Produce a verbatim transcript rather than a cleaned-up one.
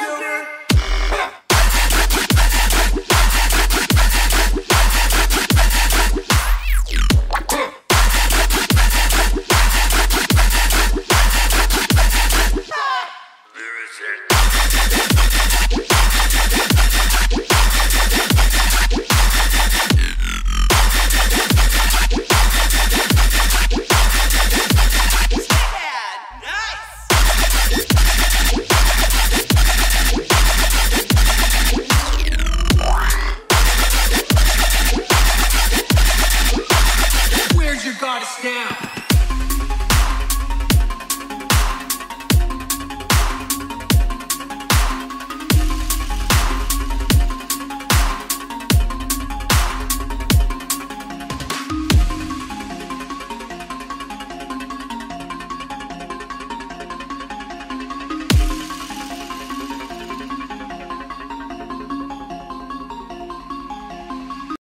sugar.